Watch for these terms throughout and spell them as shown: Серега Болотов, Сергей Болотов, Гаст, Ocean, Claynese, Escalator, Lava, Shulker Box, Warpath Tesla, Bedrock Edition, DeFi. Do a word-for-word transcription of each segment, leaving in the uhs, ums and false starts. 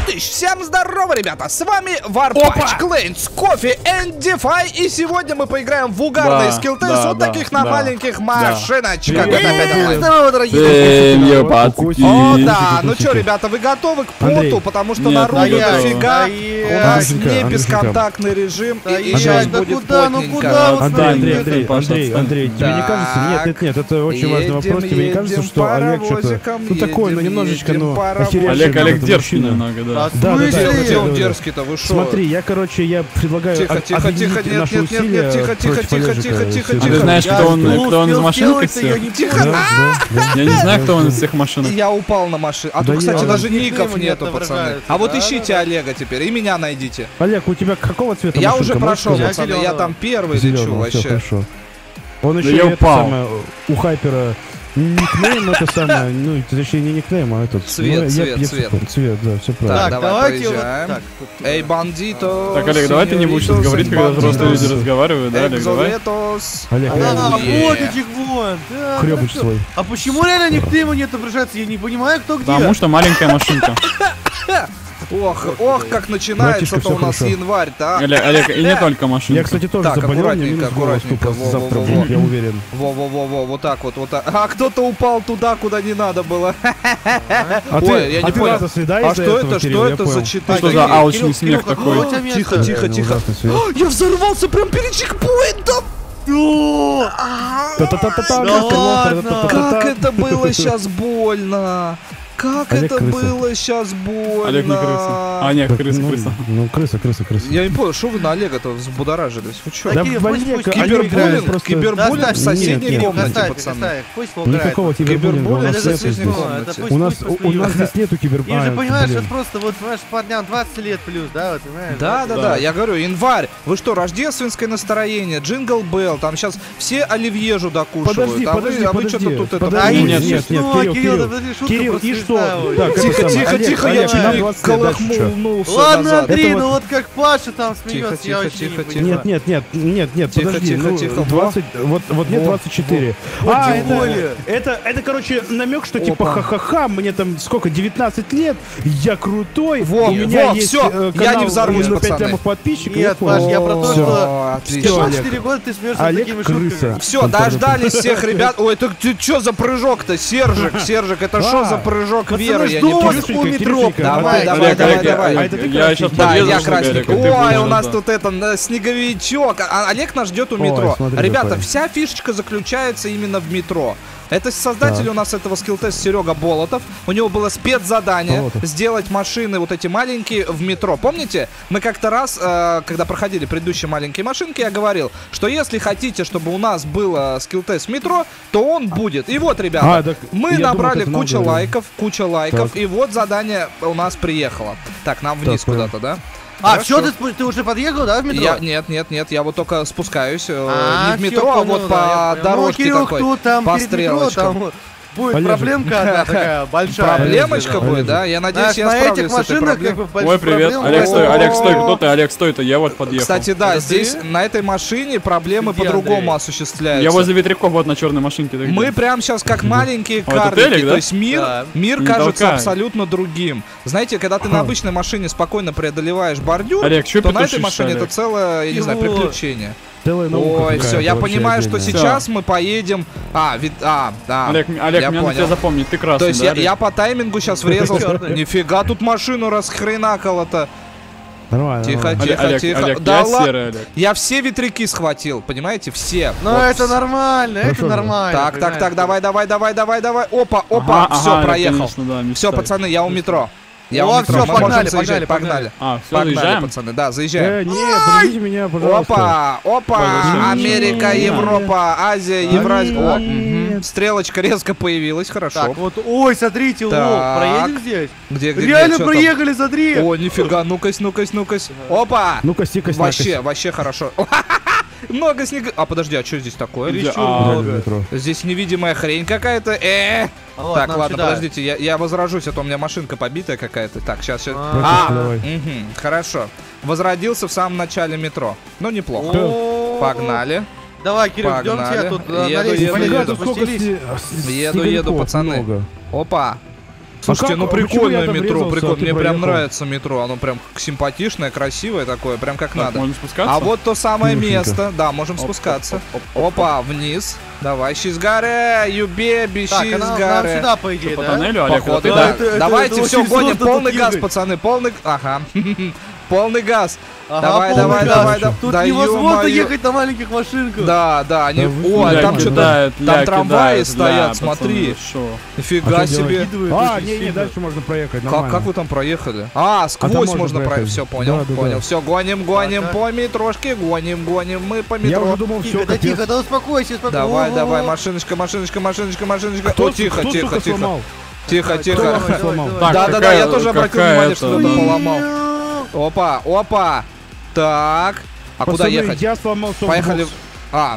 тысяч. Всем здорово, ребята, с вами Warpath, Claynese, Coffee and DeFi. И сегодня мы поиграем в угарные да, скилл-тест да, вот да, таких да, на маленьких да. машиночках. Здорово, дорогие. О, да, ну что, ребята, вы готовы к поту, потому что народу дофига. У нас не бесконтактный режим. Да куда, ну куда? Андрей, Андрей, Андрей, Андрей, тебе не кажется? Нет, нет, нет, это очень важный вопрос. Тебе не кажется, что Олег что-то... Ну такой, ну немножечко, ну... Олег, Олег дерзкий немного, да. Да, да, да. Смотри, я, короче, я предлагаю... Тихо, тихо, тихо, нет, нет, нет, тихо, тихо, тихо, тихо, тихо, тихо. Ты знаешь, кто он из машинок сел? Тихо! Я не знаю, кто он из всех машинок. Я упал на машину. А тут, кстати, даже ников нету, пацаны. А вот ищите Олега теперь, и меня найдите. Олег, у тебя какого цвета машинка? Я уже прошел, пацаны, я там первый лечу вообще. Он еще и это самое, у хайпера... Никнейм это самое, ну, точнее не никнейм, а этот цвет, цвет, цвет, цвет, да, все правильно. Так, давайте вот так. Эй, бандито. Так, Олег, давай ты не будешь говорить, когда просто люди разговаривают, да, Олег, давай. Олег, вот этих вон. Хребуч свой. А почему реально никнейма не отображается? Я не понимаю, кто где. Потому что маленькая машинка. Ох, ох, как начинается-то у нас январь-то, а. Олег, и не только машина. Я, кстати, тоже заболел, аккуратненько, аккуратненько. Завтра, я уверен. Во-во-во-во, вот так вот, вот так. А кто-то упал туда, куда не надо было. Ой, я не понял. А что это, что это за читай? Что за аучный смех такой? Тихо, тихо, тихо. Я взорвался прям перед чекпоинтом. Как это было сейчас больно. Как Олег, это крыса. Было сейчас больно. Олег не крыса. А, нет, так, крыса, ну, крыса. Ну, крыса, крыса, крыса. Я не понял, что вы на Олега-то взбудоражились? Вы чё? Да, кибербуллинг, кибербуллинг просто... кибербуллинг в соседней нет, нет, комнате, нет, пацаны. Никакого кибербуллинга в соседней комнате. У нас, у, у нас здесь нету кибербуллинга. Ты же понимаешь, это просто вот ваш парням двадцать лет плюс, да, вот, понимаешь? Да, да, да, да, я говорю, январь. Вы что, рождественское настроение, джингл белл, там сейчас все оливье же докушивают. Подожди, подожди, подожди. А вы что-то тут это... А нет, нет, нет, Кирилл, Кирилл, и что? Да, тихо, тихо, тихо, я чуть колохнулся. Ладно, Андрей, ну вот как Паша там смеется, я вообще не понимаю. Нет, нет, нет, нет, нет, подожди, ну двадцать, вот мне двадцать четыре. А, это, это, короче, намек, что типа ха-ха-ха, мне там сколько, девятнадцать лет, я крутой, у меня есть канал пять лямов подписчиков. Нет, Паш, я про то, что четыре года ты смеешься такими шутками. Все, дождались всех ребят. Ой, это что за прыжок-то, Сержик, Сержик, это что за прыжок? Прыжок веры, я не понял. Давай, давай, давай, давай. Да, я красник. Ой, у нас тут это, снеговичок. Олег нас ждет у метро. Ребята, вся фишечка заключается именно в метро. Это создатель у нас этого скилл-теста Серега Болотов. У него было спецзадание сделать машины вот эти маленькие в метро. Помните, мы как-то раз, когда проходили предыдущие маленькие машинки, я говорил, что если хотите, чтобы у нас был скилл-тест в метро, то он будет. И вот, ребята, мы набрали кучу лайков. Куча лайков, так. И вот задание у нас приехало. Так, нам вниз куда-то, да? А, все, ты, ты уже подъехал, да, в метро? Я, нет, нет, нет, я вот только спускаюсь. А, не в метро, понял, а вот да, по дорожке ну, такой, кто там по стрелочкам. Метро, там... Будет Олежек. Проблемка одна такая большая. Проблемочка Олежек. Будет, да? Я надеюсь, Знаешь, я справлюсь с этой проблемой. Ой, привет. Олег, стой, Олег, стой, кто ты? Олег, стой, это я вот подъехал. Кстати, да, здесь на этой машине проблемы по-другому осуществляются. Я возле ветряков вот на черной машинке. Мы прям сейчас как маленькие карлики. То есть мир, мир кажется абсолютно другим. Знаете, когда ты на обычной машине спокойно преодолеваешь бордюр, то на этой машине это целое, я не знаю, приключение. Ой, все, я понимаю, что сейчас мы поедем... А, вид... А, да. Олег, Олег, меня надо тебя запомнить, ты красный. То есть я, я по таймингу сейчас врезался. Нифига тут машину расхренакало-то. Тихо, тихо, тихо. Да ладно, я все ветряки схватил, понимаете, все. Ну это нормально, это нормально. Так, так, так, давай, давай, давай, давай, давай. Опа, опа, все, проехал. Все, пацаны, я у метро. Я вот, все, погнали, погнали, погнали. А, все, погнали, заезжаем? Пацаны, да, заезжаем. Э, нет, подождите меня, пожалуйста. Опа, опа, Америка, Европа, Азия, Евразия. О, угу. Стрелочка резко появилась, хорошо. Так, вот, ой, смотрите, лох, проедем здесь? Где, где, Реально где, проехали, там? Смотри. О, нифига, ну-кась, ну-кась, ну-кась. Опа. Ну-кась, тикась, Вообще, вообще хорошо. Много снега. А, подожди, а что здесь такое? Здесь невидимая хрень какая-то. Эээ. Так, ладно, подождите, я возражусь, а то у меня машинка побитая какая-то. Так, сейчас, сейчас. А, хорошо. Возродился в самом начале метро. Ну, неплохо. Погнали. Давай, Кирилл, ждем тебя тут. Еду, еду, еду, пацаны. Опа. Слушайте, ну, как, ну прикольное метро, прикольно. Мне прям нравится метро, оно прям симпатичное, красивое такое, прям как так, надо. Можем спускаться? А вот то самое место, да, можем оп, спускаться. Оп, оп, оп, Опа, вниз. Давай, she's got it, you baby, she's got it. Так, нам сюда, по идее, что, да? По тоннелю, Олег, Походу, да. Это, это, давайте, это все, гоним, полный газ, ехать. пацаны, полный... Ага, полный газ. Ага, давай, давай, газ. давай, давай. Тут да невозможно ехать на маленьких машинках. Да, да, не... О, ляки, там что-то... Да, там ляки, трамваи да, стоят, да, смотри. Нифига а себе. А, не, не, дальше можно проехать, как, как вы там проехали? А, сквозь а можно проехать. Все, понял, да, да, понял. Да. Все, гоним, гоним ага. по метрошке, гоним, гоним мы по метро. Я уже думал, все, тихо, тихо, да успокойся, успокойся. Давай, О-о-о. давай, машиночка, машиночка, машиночка, машиночка. О, тихо, тихо, тихо. Тихо, тихо. Да, да, да, я тоже обратил внимание, что кто-то поломал. Опа, опа. Так. А Пацаны, куда ехать? Я сломал софтбокс. Поехали. А,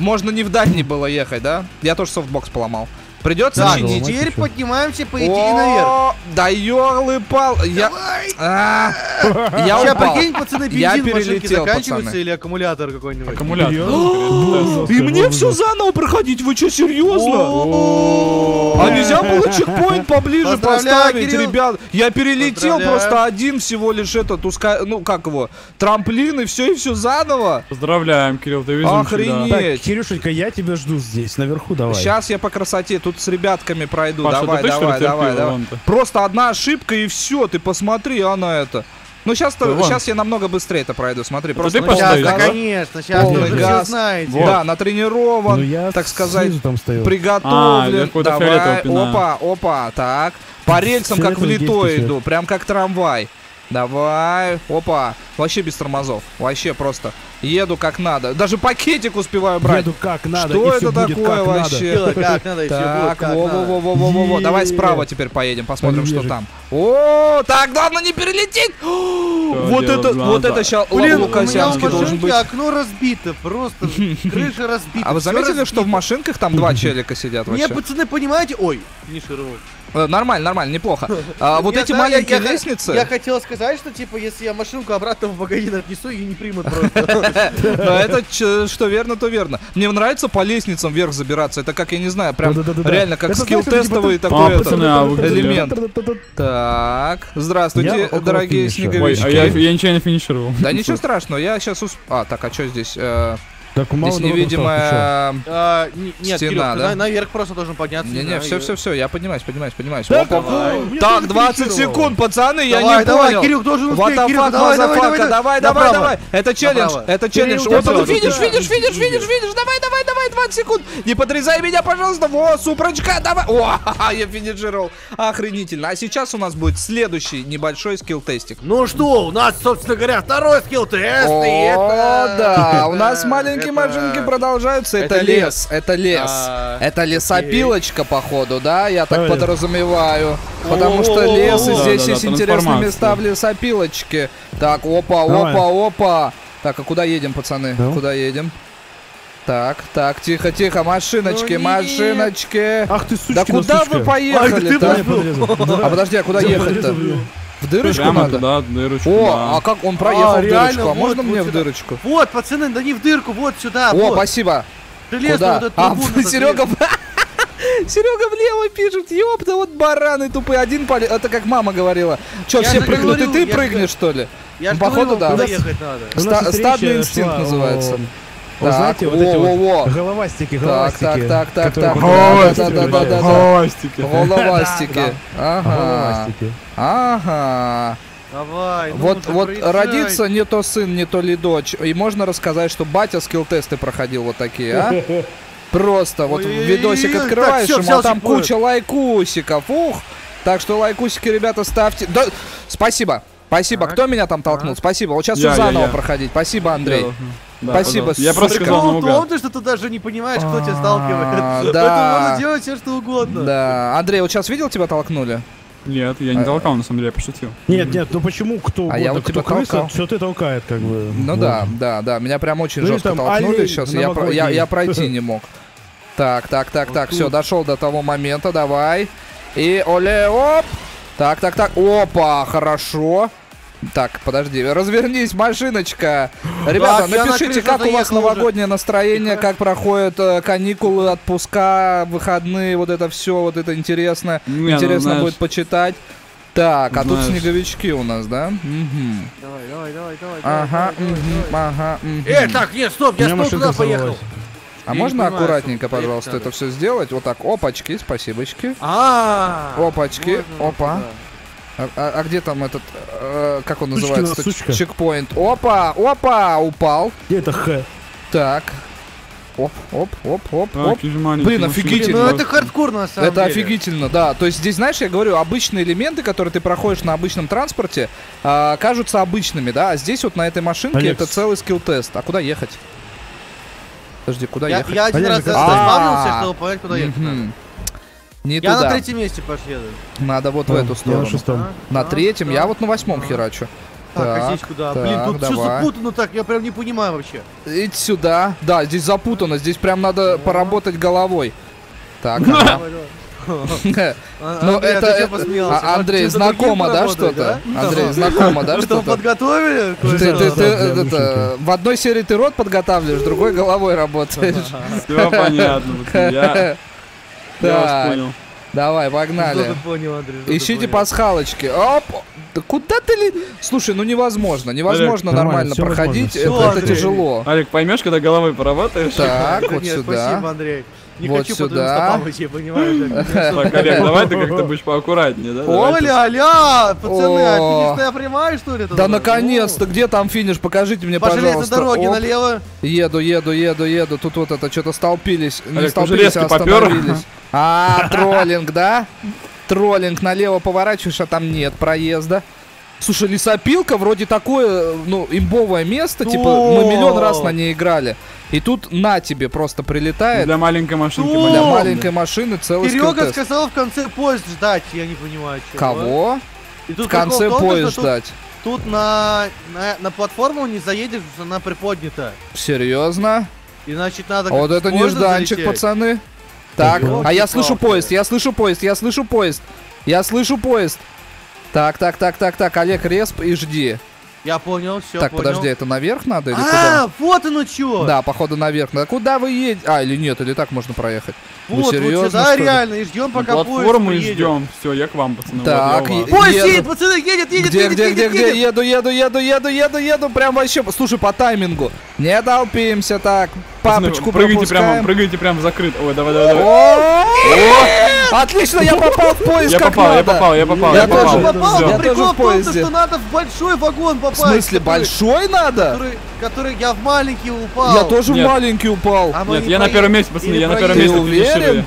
можно не в дальний было ехать, да? Я тоже софтбокс поломал. Придется да, чинить. Теперь поднимаемся по идее наверх. Да ёлы-пал. Я... А -а -а. Я упал. Сейчас, прикинь, пацаны, бензин в машинке заканчивается пацаны. или аккумулятор какой-нибудь? Аккумулятор. И мне все заново проходить, вы что, серьезно? А нельзя было чекпоинт поближе поставить, ребят? Я перелетел просто один всего лишь этот, ну как его, трамплин и все, и все заново. Поздравляем, Кирилл, ты везунчик. Охренеть. Кирюшенька, я тебя жду здесь, наверху давай. Сейчас я по красоте тут с ребятками пройду. Паша, давай, давай, давай, давай. Просто одна ошибка и все. Ты посмотри, а на это. Ну сейчас, да, сейчас я намного быстрее это пройду. Смотри, просто. Ты поставишь, да, конечно, сейчас полный газ. Знаете. Вот. Да, натренирован, ну, так сказать, приготовлен. А, давай, опа, опа, так. По рельсам как влитой иду, прям как трамвай. Давай, опа, вообще без тормозов, вообще просто еду как надо, даже пакетик успеваю брать. Еду как надо. Что это такое вообще? Так, во-во-во-во-во-во, давай справа теперь поедем, посмотрим, что там. О, так, главное не перелетит. Вот это, вот это сейчас Лукасянский должен быть. Окно разбито, просто крыша разбита. А вы заметили, что в машинках там два челика сидят вообще? Нет, пацаны, понимаете? Ой, не широко. Нормально, нормально, неплохо. А, вот я, эти да, маленькие я, лестницы... Я, я хотел сказать, что, типа, если я машинку обратно в магазин отнесу, ее не примут просто. Но это, что верно, то верно. Мне нравится по лестницам вверх забираться. Это как, я не знаю, прям реально как скилл-тестовый такой элемент. Так, здравствуйте, дорогие снеговички. Я ничего не финишировал. Да ничего страшного, я сейчас... А, так, а что здесь... Так, мало здесь невидимая а, не, нет, стена, Кирилл, да? Наверх просто должен подняться. Не-не, все-все-все, я поднимаюсь, поднимаюсь, поднимаюсь. Так, так двадцать секунд, пацаны, давай, я не давай, понял. Кирюх, должен успеть, Кирюх, fuck, давай, давай, давай, давай, давай, давай. Это челлендж, направо. это челлендж. Кирилл, вот он, видишь, видишь, видишь, видишь, видишь, давай, давай, давай, двадцать секунд. Не подрезай меня, пожалуйста. Во, супрачка, давай. О, я финишировал. Охренительно. А сейчас у нас будет следующий небольшой скилл-тестик. Ну что, у нас, собственно говоря, второй скилл-тест. О, да, у нас маленький машинки продолжаются, это, это лес. лес, это лес, а... это лесопилочка походу, да, я так а подразумеваю, о, потому что лес, и здесь да, есть да, интересные места в лесопилочке. Так, опа, Давай. опа, опа, так, а куда едем, пацаны, да? куда едем? Так, так, тихо, тихо, машиночки, ну, машиночки. Ах ты сучка, да куда сучка. вы поехали? А подожди, а куда ехать-то? В дырочку Прямо надо? Туда, в дырочку, О, да. а как он проехал а, в дырочку? Реально, а вот, можно вот мне сюда. в дырочку? Вот, пацаны, да не в дырку, вот сюда. О, вот. спасибо. Куда? Вот а, Серега... Серега влево пишет, ёпта, вот бараны тупые, один полез, это как мама говорила. Чё, все прыгнут, и ты прыгнешь, что ли? Я Походу, да. Стадный инстинкт называется. Так, знаете, вот эти вот головастики, головастики. Так, так, так, так, так. Головастики. Головастики. Ага. Ага. Давай, вот ну, вот родится не то сын, не то ли дочь. И можно рассказать, что батя скилл-тесты проходил вот такие, а? Просто вот видосик открываешь, а там куча лайкусиков. Ух! Так что лайкусики, ребята, ставьте. Спасибо. Спасибо. Кто меня там толкнул? Спасибо. Вот сейчас заново проходить. Спасибо, Андрей. Да, Спасибо. Пожалуйста. Я просто сказал том, что ты даже не понимаешь, кто тебя сталкивает. Да. Можно делать все, что угодно. Да. Андрей, вот сейчас видел, тебя толкнули? Нет, я не толкал, на самом деле, я пошутил. Нет, нет, ну почему кто угодно, а я вот кто тебя крыса, все ты толкает, как бы. Ну вот. да, да, да, меня прям очень ну, жестко толкнули олень, сейчас, я, я, я пройти не мог. Так, так, так, вот так, тут. все, дошел до того момента, давай. И оле, оп! Так, так, так, опа, хорошо. Так, подожди, развернись, машиночка. Ребята, да, напишите, как у вас новогоднее уже. настроение, как проходят э, каникулы, отпуска, выходные, вот это все, вот это интересно. Не, интересно ну, будет почитать. Так, а знаешь. тут снеговички у нас, да? Угу. Давай, давай, давай, давай. Ага, давай, угу, давай. ага. Угу. Э, так, нет, стоп, я стоп туда поехал. А я можно понимаю, аккуратненько, пожалуйста, это, это все сделать? Вот так, опачки, спасибочки. А, -а, -а опачки, можно, опа. Да. А, а, а где там этот, э, как он называется? Чекпоинт. Опа, опа, упал. Где это Х? Так. Оп, оп, оп, оп, оп. Блин, офигительно. Ну это хардкор на самом деле. Это офигительно, да. То есть здесь, знаешь, я говорю, обычные элементы, которые ты проходишь на обычном транспорте, э, кажутся обычными, да. А здесь вот на этой машинке Алекс. это целый скилл-тест. А куда ехать? Подожди, куда я, ехать? Я один раз разбавился, чтобы понять, куда ехать. Не я туда. на третьем месте поеду. Надо вот О, в эту сторону. На, а, на третьем, а, я вот на восьмом а. херачу. Так, так, а здесь куда? Так, Блин, тут давай. все запутано так, я прям не понимаю вообще. Идь сюда. Да, здесь запутано, здесь прям надо а. поработать головой. Так, ну это Андрей, знакомо, да, что-то? Андрей, знакомо, да, что-то? Подготовили? В одной серии ты рот подготавливаешь, другой головой работаешь. Все понятно. Так, давай, погнали. Понял, Андрей, Ищите пасхалочки. Оп! Да куда ты ли? Слушай, ну невозможно, невозможно Олег, нормально проходить, все, это, это тяжело. Олег, поймешь, когда головой поработаешь? Так, вот Нет, сюда. Спасибо, Андрей. Не вот хочу сюда. Потом я понимаю, так, Олег, давай ты как-то будешь поаккуратнее, да? Оля, аля, пацаны, а финиш-то прямая, что ли? Да наконец-то, где там финиш? Покажите мне, пожалуйста. По железной дороге налево. Еду, еду, еду, еду. Тут вот это что-то столпились. Не столпились, а остановились. А, троллинг, да? Троллинг, налево поворачиваешь, а там нет проезда. Слушай, лесопилка вроде такое, ну, имбовое место, типа мы миллион раз на ней играли. И тут на тебе просто прилетает. Для маленькой машинки. Для маленькой машины целый скилл-тест. Серега сказал в конце поезд ждать, я не понимаю. Кого? В конце поезд ждать. Тут на платформу не заедешь, она приподнята. Серьезно? И значит надо... Вот это нежданчик, пацаны. Так, а я слышу поезд, я слышу поезд, я слышу поезд, я слышу поезд. Так, так, так, так, так, Олег, респ и жди. Я понял, все. Так, понял. Подожди, это наверх надо или а, куда? А, вот оно что! Да, походу наверх. Да куда вы едете? А, или нет, или так можно проехать. Вот, ну, серьезно, вот сюда реально, и ждем, пока поезд приедет. Платформу и ждем. Все, я к вам, пацаны. Так, вот поезд едет, пацаны, едет, едет, где, едет, где, едет, где, едет, где? Еду, еду, еду, еду, еду, еду, прям вообще. Слушай, по таймингу. Не толпимся так. Папочку прыгайте пропускаем. Прямо, прыгайте прямо закрыт. Ой, давай, давай, давай. Отлично, я попал в поезд, я как попал, надо. Я попал, я попал, я попал. Я тоже попал, но прикол в том, что надо в большой вагон попасть. В смысле, который, большой надо? Который, который я в маленький упал. Я тоже Нет. в маленький упал. А Нет, не я проедем. на первом месте, пацаны, Или я проедем. на первом месте. Ты уверен? Дешевле.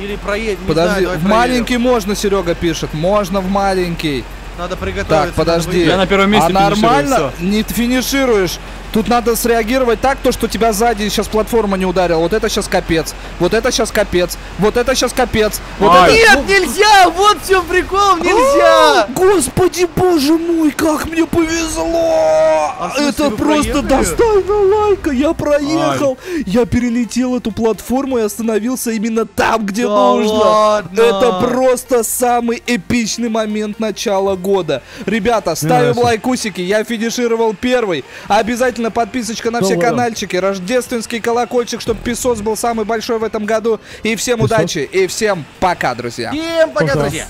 Или проедем, не Подожди, знаю, в проедем. маленький можно, Серега пишет, можно в маленький. Надо приготовиться. Так, подожди. Я на первом месте. А нормально? Все. Не финишируешь. Тут надо среагировать так, то, что тебя сзади сейчас платформа не ударила. Вот это сейчас капец. Вот это сейчас капец. Вот это сейчас капец. Вот это... Нет, нельзя! Вот в чем прикол, нельзя! А, господи, боже мой, как мне повезло! А это просто достойно лайка. Я проехал. Ай. Я перелетел эту платформу и остановился именно там, где да нужно. Ладно. Это просто самый эпичный момент начала года. Ребята, ставим лайкусики. Я финишировал первый. Обязательно подписочка на все канальчики, рождественский колокольчик, чтобы песос был самый большой в этом году. И всем удачи, и всем пока, друзья. Всем пока, друзья.